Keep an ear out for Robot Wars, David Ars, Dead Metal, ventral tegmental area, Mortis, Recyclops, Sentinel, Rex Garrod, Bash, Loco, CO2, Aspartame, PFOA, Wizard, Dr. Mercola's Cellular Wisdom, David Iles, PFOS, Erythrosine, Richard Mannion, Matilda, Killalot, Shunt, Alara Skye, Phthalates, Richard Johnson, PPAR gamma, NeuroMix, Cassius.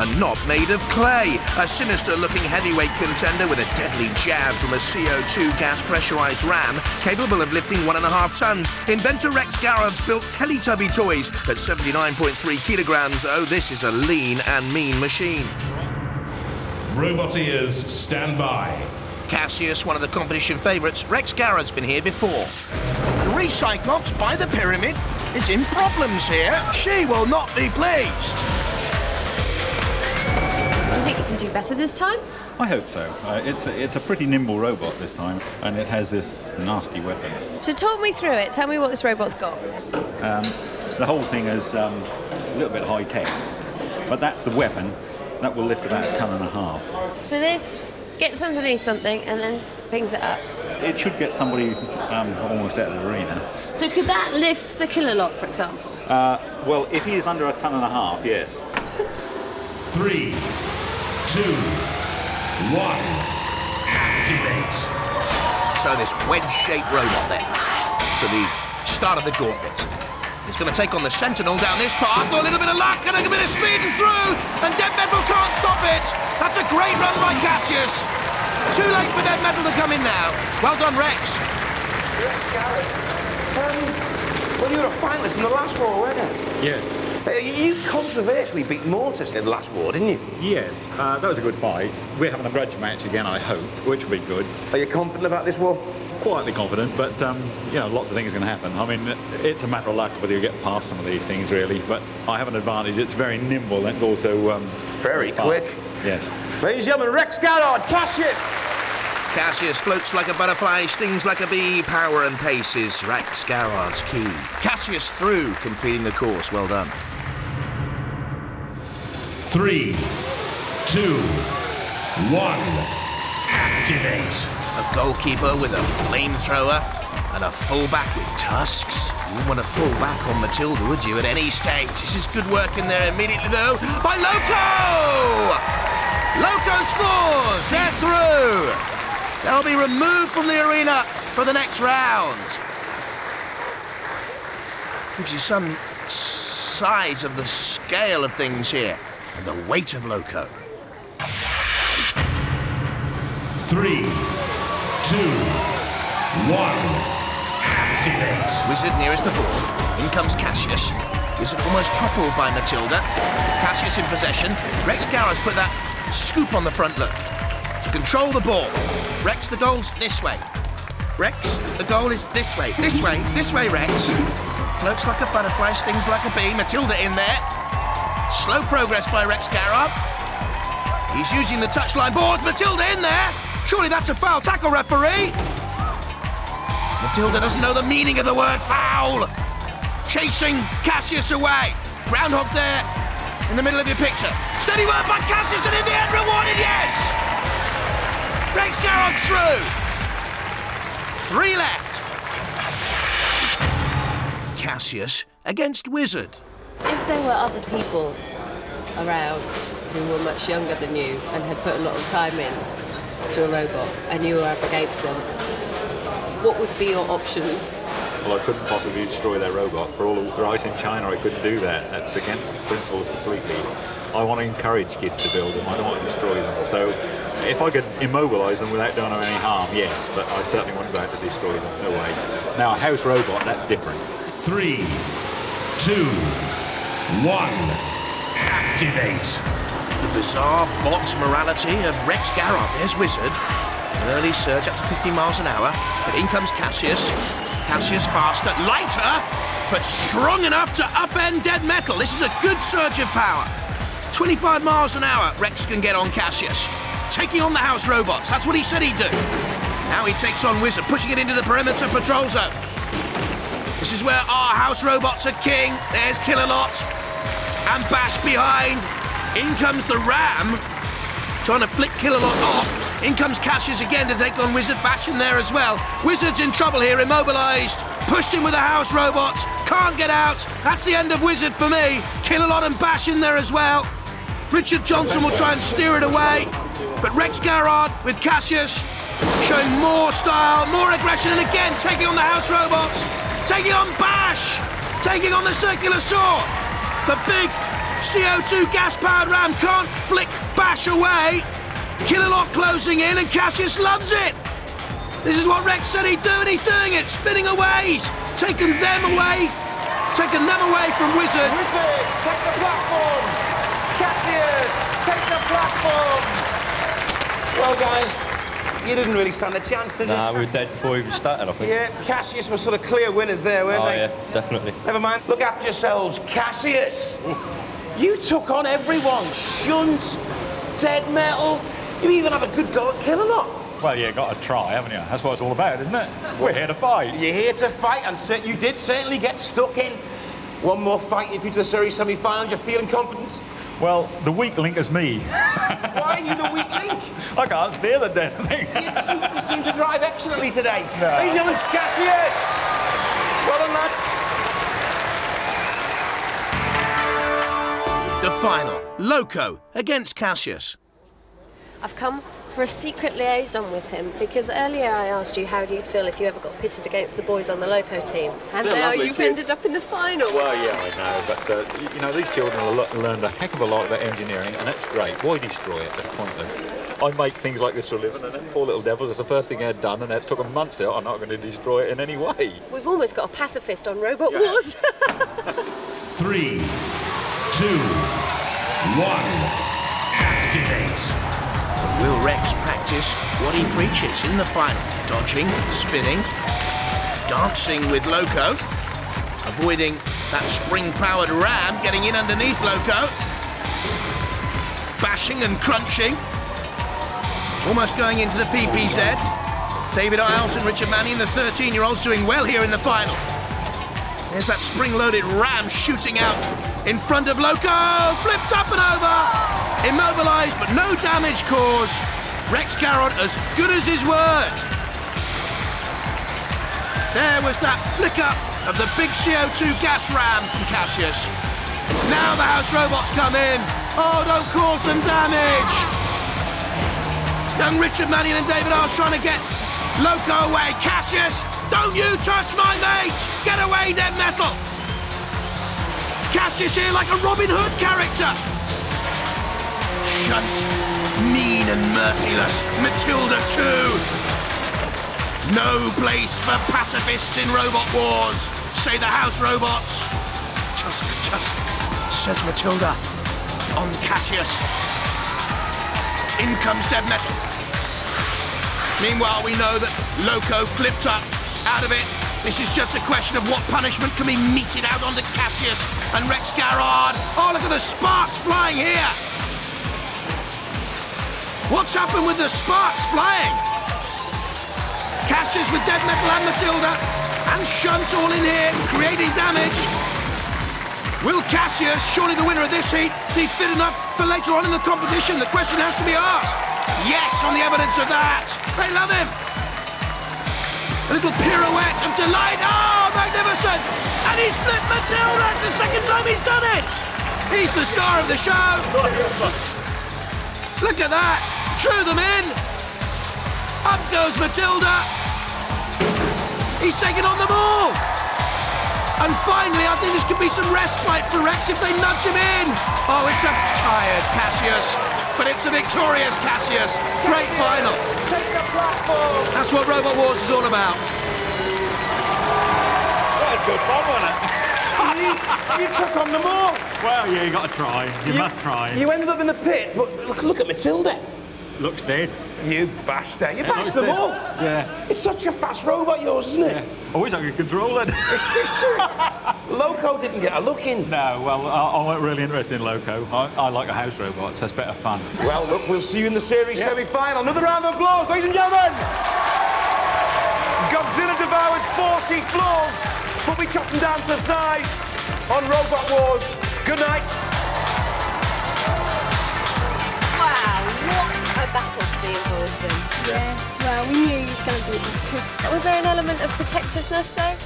and not made of clay. A sinister-looking heavyweight contender with a deadly jab from a CO2 gas-pressurized ram capable of lifting 1.5 tons. Inventor Rex Garrod's built Teletubby toys at 79.3 kilograms. Oh, this is a lean and mean machine. Roboteers, stand by. Cassius, one of the competition favourites. Rex Garrod's been here before. Recyclops by the pyramid is in problems here. She will not be pleased. Do you think it can do better this time? I hope so. It's a pretty nimble robot this time, and it has this nasty weapon. So talk me through it. Tell me what this robot's got. The whole thing is a little bit high-tech, but that's the weapon. That will lift about 1.5 tons. So this gets underneath something and then brings it up. It should get somebody almost out of the arena. So could that lift the Killalot, for example? Well, if he is under 1.5 tons, yes. 3, 2, 1, activate. So this wedge-shaped robot then, to the start of the gauntlet. It's going to take on the Sentinel down this path. A little bit of luck and a little bit of speeding through, and Dead Metal can't stop it. That's a great run by Cassius. Too late for Dead Metal to come in now. Well done, Rex. Rex Garrod, well, you were a finalist in the last war, weren't you? Yes. You controversially beat Mortis in the last war, didn't you? Yes, that was a good fight. We're having a grudge match again, I hope, which will be good. Are you confident about this war? Quietly confident, but you know, lots of things are going to happen. I mean, it's a matter of luck whether you get past some of these things, really. But I have an advantage. It's very nimble, and it's also very quick. Yes. Ladies and gentlemen, Rex Garrod, Cassius. Cassius floats like a butterfly, stings like a bee. Power and pace is Rex Garrod's key. Cassius through, completing the course. Well done. 3, 2, 1, activate. A goalkeeper with a flamethrower and a fullback with tusks. You wouldn't want to fall back on Matilda, would you, at any stage? This is good work in there immediately, though, by Loco! Loco scores! They're through! They'll be removed from the arena for the next round. Gives you some size of the scale of things here and the weight of Loco. 3, 2, 1, activate. Wizard nearest the ball. In comes Cassius. Wizard almost toppled by Matilda. Cassius in possession. Rex Garrod's put that scoop on the front look to control the ball. Rex, the goal's this way. Rex, the goal is this way. This way, this way, Rex. Floats like a butterfly, stings like a bee. Matilda in there. Slow progress by Rex Garrod. He's using the touchline board. Matilda in there. Surely that's a foul tackle, referee! Matilda doesn't know the meaning of the word foul! Chasing Cassius away. Groundhog there in the middle of your picture. Steady work by Cassius and in the end rewarded, yes! Rex Garrod through. 3 left. Cassius against Wizard. If there were other people around who were much younger than you and had put a lot of time in, to a robot, and you were up against them, what would be your options? Well, I couldn't possibly destroy their robot. For all the right in China, I couldn't do that. That's against principles completely. I want to encourage kids to build them. I don't want to destroy them. So if I could immobilise them without doing them any harm, yes, but I certainly wouldn't go out to destroy them. No way. Now, a house robot, that's different. 3, 2, 1, activate. The bizarre bot morality of Rex Garrod. There's Wizard. An early surge up to 50 miles an hour. But in comes Cassius. Cassius faster, lighter, but strong enough to upend Dead Metal. This is a good surge of power. 25 miles an hour, Rex can get on Cassius. Taking on the house robots. That's what he said he'd do. Now he takes on Wizard, pushing it into the perimeter patrol zone. This is where our house robots are king. There's Killalot. And Bash behind. In comes the Ram, trying to flick Killalot off. In comes Cassius again to take on Wizard. Bash in there as well. Wizard's in trouble here, immobilised. Pushed in with the house robots. Can't get out. That's the end of Wizard for me. Killalot and Bash in there as well. Richard Johnson will try and steer it away. But Rex Garrod with Cassius showing more style, more aggression, and again taking on the house robots. Taking on Bash. Taking on the circular saw. The big CO2 gas-powered ram can't flick Bash away. Killalot closing in, and Cassius loves it. This is what Rex said he'd do, and he's doing it. Spinning away, he's taken them away. Taken them away from Wizard. Wizard, take the platform. Cassius, take the platform. Well, guys, you didn't really stand a chance, did you? Nah, we were dead before we even started, I think. Yeah, Cassius were sort of clear winners there, weren't they? Oh, yeah, definitely. Never mind. Look after yourselves, Cassius. You took on everyone. Shunt, Dead Metal. You even had a good go at Killalot. Well, yeah, got to try, haven't you? That's what it's all about, isn't it? We're here to fight. You're here to fight, and so you did certainly get stuck in. One more fight if you to the series semi-final. You're feeling confident? Well, the weak link is me. Why are you the weak link? I can't steer the damn thing. You seem to drive excellently today. No. Ladies and gentlemen, Cassius! Well done, lads. The final, Loco against Cassius. I've come for a secret liaison with him, because earlier I asked you how you'd feel if you ever got pitted against the boys on the Loco team, and now you've ended up in the final. Well, yeah, I know, but you know, these children have learned a heck of a lot about engineering, and that's great. Why destroy it? That's pointless. I make things like this for a living, and poor little devils, it's the first thing they'd done, and it took them months out. I'm not going to destroy it in any way. We've almost got a pacifist on Robot Wars. 3, 2, 1. Activate. Will Rex practice what he preaches in the final? Dodging, spinning, dancing with Loco, avoiding that spring-powered ram, getting in underneath Loco, bashing and crunching, almost going into the PPZ. David Iles and Richard Mannion, the 13-year-olds, doing well here in the final. There's that spring-loaded ram shooting out in front of Loco, flipped up and over. Immobilised, but no damage caused. Rex Garrod as good as his word. There was that flick up of the big CO2 gas ram from Cassius. Now the house robots come in. Oh, don't cause some damage. Young Richard Mannion and David Ars trying to get Loco away. Cassius, don't you touch my mate. Get away, Dead Metal. Cassius here like a Robin Hood character. Shunt, mean and merciless, Matilda too. No place for pacifists in Robot Wars, say the house robots. Tusk, tusk, says Matilda, on Cassius. In comes Dead Metal. Meanwhile, we know that Loco flipped up, out of it. This is just a question of what punishment can be meted out onto Cassius and Rex Garrod. Oh, look at the sparks flying here. What's happened with the sparks flying? Cassius with Dead Metal and Matilda and Shunt all in here, creating damage. Will Cassius, surely the winner of this heat, be fit enough for later on in the competition? The question has to be asked. Yes, on the evidence of that. They love him. A little pirouette of delight. Oh, magnificent. And he's flipped Matilda. That's the second time he's done it. He's the star of the show. Look at that. Drew them in. Up goes Matilda. He's taken on them all. And finally, I think this could be some respite for Rex if they nudge him in. Oh, it's a tired Cassius, but it's a victorious Cassius. Great final. Take the platform. That's what Robot Wars is all about. What a good bomb, wasn't it? You took on them all. Well, yeah, you got to try. You must try. You ended up in the pit, but look at Matilda. Looks dead. You bashed her. You bashed them all. Yeah. It's such a fast robot, yours, isn't it? Yeah. I wish I could control it. Loco didn't get a look in. No, well, I weren't really interested in Loco. I like the house robots. That's better fun. Well, look, we'll see you in the series semi-final. Another round of applause, ladies and gentlemen. Godzilla devoured 40 floors, but we chopped them down to size on Robot Wars. Good night. Wow. What a battle to be involved in. Yeah, well, we knew he was going to beat us. Was there an element of protectiveness, though?